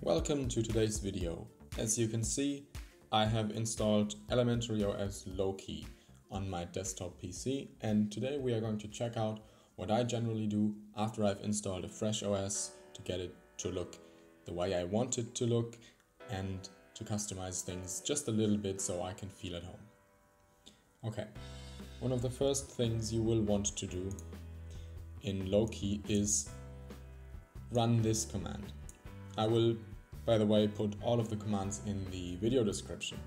Welcome to today's video. As you can see, I have installed Elementary OS Loki on my desktop PC, and today we are going to check out what I generally do after I've installed a fresh OS to get it to look the way I want it to look and to customize things just a little bit so I can feel at home. Okay, one of the first things you will want to do in Loki is run this command. I will, by the way, put all of the commands in the video description,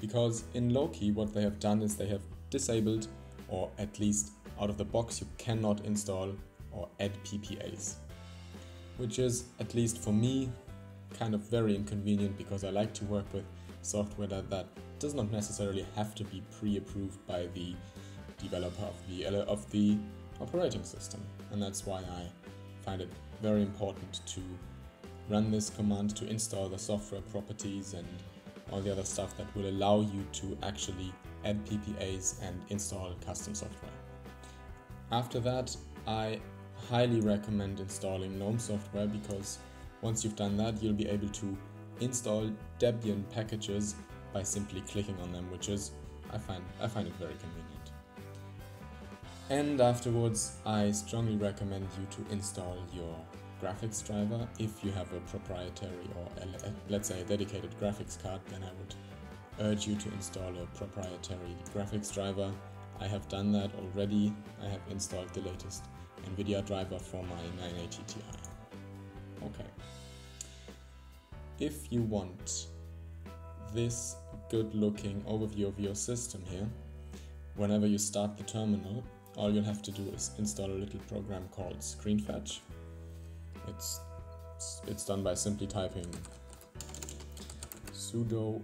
because in Loki what they have done is they have disabled, or at least out of the box you cannot install or add PPAs, which is, at least for me, kind of very inconvenient because I like to work with software that does not necessarily have to be pre-approved by the developer of the operating system, and that's why I find it very important to run this command to install the software properties and all the other stuff that will allow you to actually add PPAs and install custom software. After that, I highly recommend installing GNOME software, because once you've done that, you'll be able to install Debian packages by simply clicking on them, which is, I find it very convenient. And afterwards, I strongly recommend you to install your graphics driver. If you have a proprietary or let's say a dedicated graphics card, then I would urge you to install a proprietary graphics driver. I have done that already. I have installed the latest NVIDIA driver for my 980Ti. Okay. If you want this good looking overview of your system here, whenever you start the terminal, all you'll have to do is install a little program called Screenfetch. It's done by simply typing sudo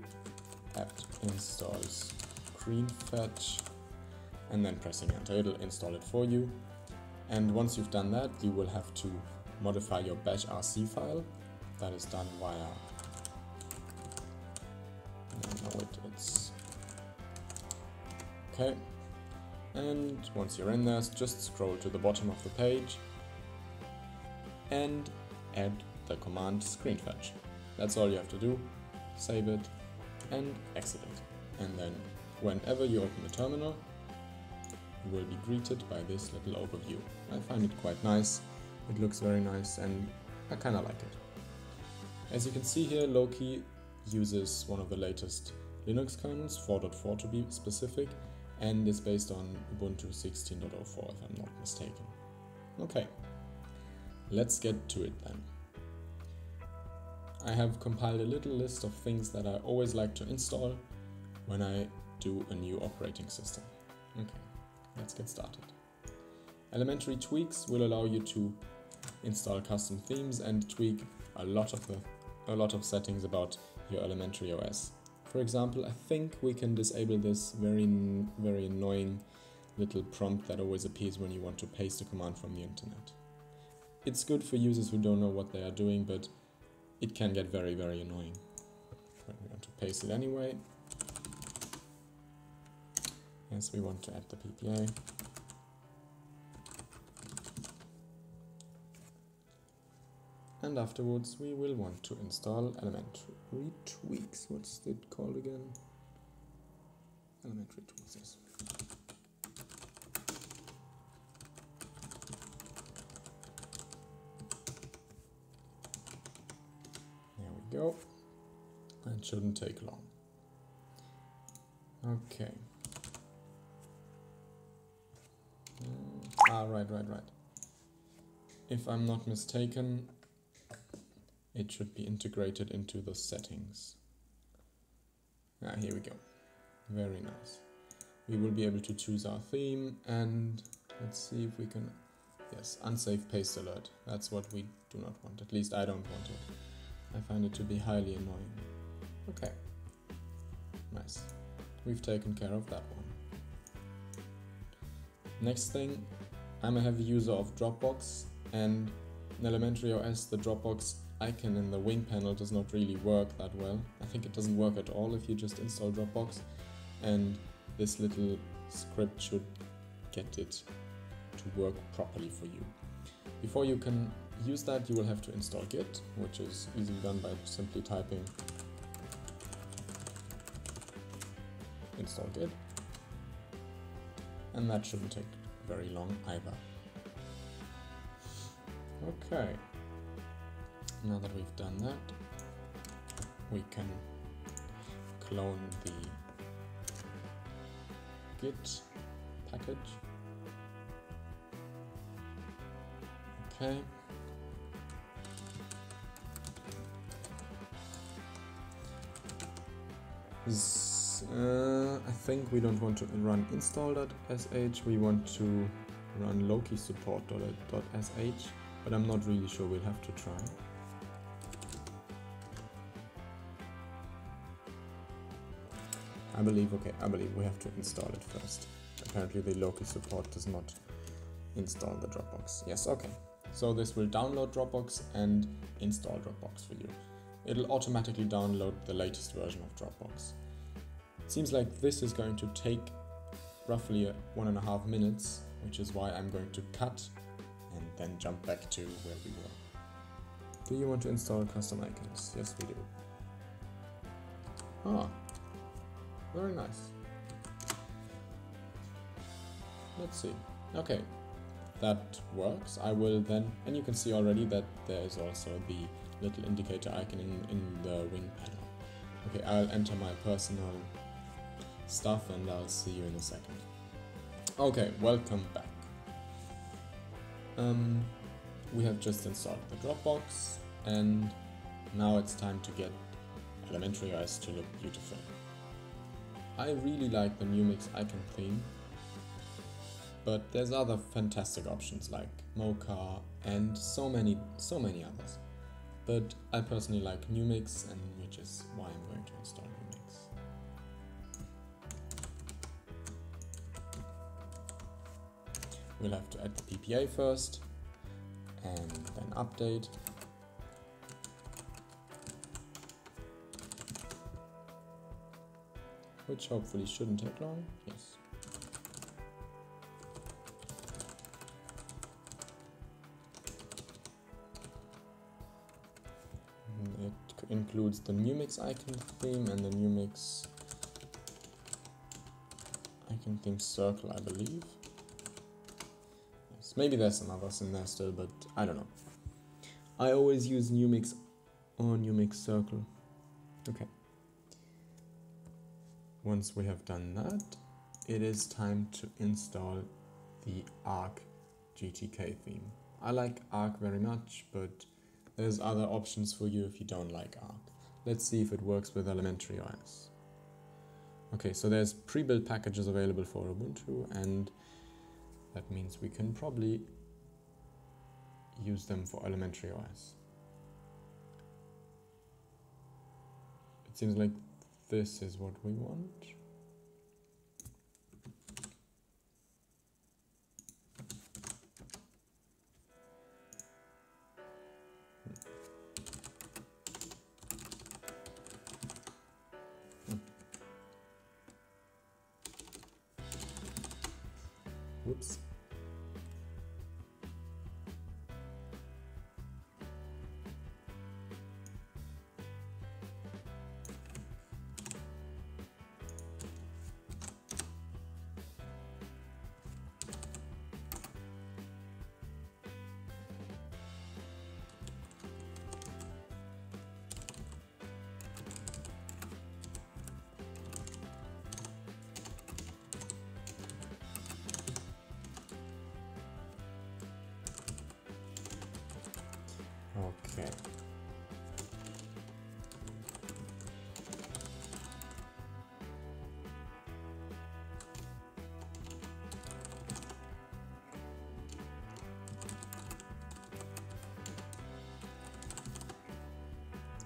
apt install screenfetch and then pressing enter. It'll install it for you. And once you've done that, you will have to modify your bashrc file. That is done via, okay. And once you're in there, just scroll to the bottom of the page and add the command screenfetch. That's all you have to do. Save it and exit it. And then whenever you open the terminal, you will be greeted by this little overview. I find it quite nice. It looks very nice and I kind of like it. As you can see here, Loki uses one of the latest Linux kernels, 4.4 to be specific, and is based on Ubuntu 16.04 if I'm not mistaken. Okay. Let's get to it then. I have compiled a little list of things that I always like to install when I do a new operating system. Okay, let's get started. Elementary Tweaks will allow you to install custom themes and tweak a lot of settings about your Elementary OS. For example, I think we can disable this very annoying little prompt that always appears when you want to paste a command from the internet. It's good for users who don't know what they are doing, but it can get very annoying. But we want to paste it anyway. Yes, we want to add the PPA. And afterwards we will want to install Elementary Tweaks. What's it called again? Elementary Tweaks, yes. Go. It shouldn't take long. Okay. Right. If I'm not mistaken, it should be integrated into the settings. Here we go. Very nice. We will be able to choose our theme, and let's see if we can... Yes, unsafe paste alert. That's what we do not want. At least I don't want it. I find it to be highly annoying. Okay, nice. We've taken care of that one. Next thing, I'm a heavy user of Dropbox, and in Elementary OS the Dropbox icon in the wing panel does not really work that well. I think it doesn't work at all if you just install Dropbox, and this little script should get it to work properly for you. Before you can use that, you will have to install Git, which is easily done by simply typing install Git, and that shouldn't take very long either. Okay, now that we've done that, we can clone the Git package. Okay. I think we don't want to run install.sh, we want to run Loki support.sh, but I'm not really sure, we'll have to try. I believe we have to install it first. Apparently the Loki support does not install the Dropbox. Yes, okay. So this will download Dropbox and install Dropbox for you. It'll automatically download the latest version of Dropbox. Seems like this is going to take roughly 1.5 minutes, which is why I'm going to cut and then jump back to where we were. Do you want to install custom icons? Yes, we do. Ah, very nice. Let's see. Okay, that works. I will then, and you can see already that there is also the little indicator icon in the wing panel. Okay, I'll enter my personal stuff and I'll see you in a second. Okay, welcome back. We have just installed the Dropbox and now it's time to get Elementary OS to look beautiful. I really like the Numix icon theme, but there's other fantastic options like Moka and so many others. But I personally like Numix, and which is why I'm going to install Numix. We'll have to add the PPA first, and then update. Which hopefully shouldn't take long, yes. Includes the Numix icon theme and the Numix icon theme circle, I believe. Yes, maybe there's some others in there still, but I don't know. I always use Numix or Numix circle. Okay. Once we have done that, it is time to install the Arc GTK theme. I like Arc very much, but there's other options for you if you don't like Arc. Let's see if it works with Elementary OS. Okay, so there's pre-built packages available for Ubuntu, and that means we can probably use them for Elementary OS. It seems like this is what we want. Whoops. Okay.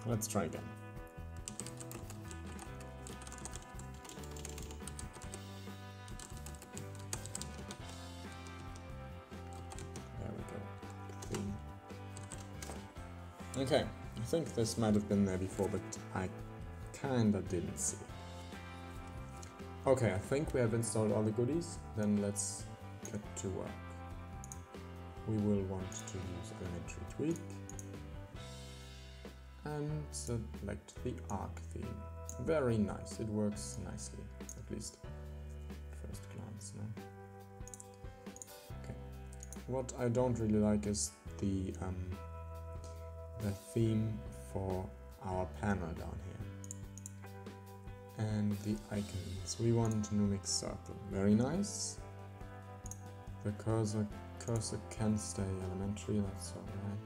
Let's try again. Okay, I think this might have been there before, but I kinda didn't see it. Okay, I think we have installed all the goodies, then let's Screenfetch to work, we will want to use Elementary tweak and select the Arc theme. Very nice, it works nicely, at least at first glance. No? Okay. What I don't really like is the theme for our panel down here and the icons. We want Numix circle, very nice. The cursor can stay elementary, that's alright.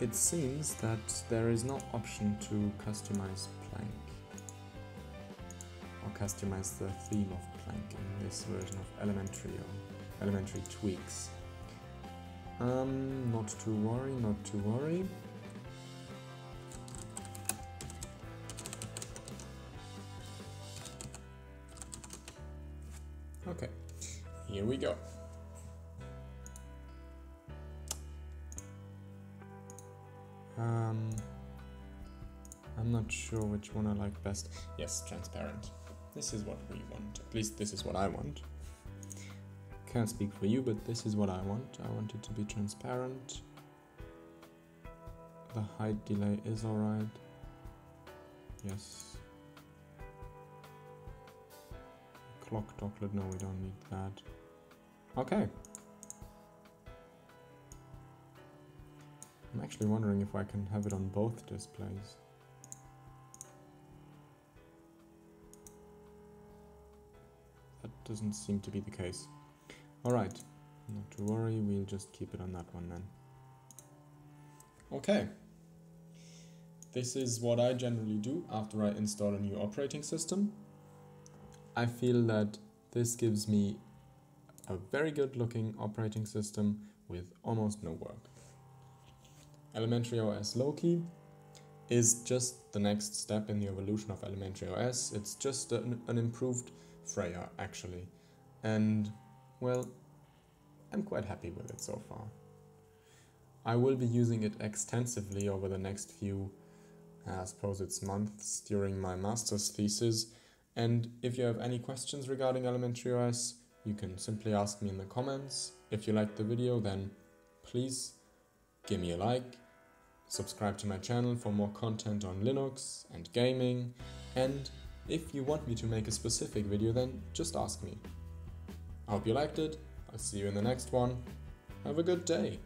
It seems that there is no option to customize Plank or customize the theme of Plank in this version of Elementary or Elementary tweaks. Not to worry, not to worry. Okay, here we go. I'm not sure which one I like best. Yes, transparent. This is what we want. At least this is what I want. Can't speak for you, but this is what I want. I want it to be transparent. The height delay is alright. Yes. Clock docklet, no, we don't need that. Okay. I'm actually wondering if I can have it on both displays. That doesn't seem to be the case. Alright, not to worry, we'll just keep it on that one then. Okay. This is what I generally do after I install a new operating system. I feel that this gives me a very good looking operating system with almost no work. Elementary OS Loki is just the next step in the evolution of Elementary OS. It's just an improved Freya, actually. And well, I'm quite happy with it so far. I will be using it extensively over the next few, I suppose it's months, during my master's thesis, and if you have any questions regarding Elementary OS, you can simply ask me in the comments. If you liked the video, then please give me a like, subscribe to my channel for more content on Linux and gaming, and if you want me to make a specific video, then just ask me. I hope you liked it. I'll see you in the next one. Have a good day.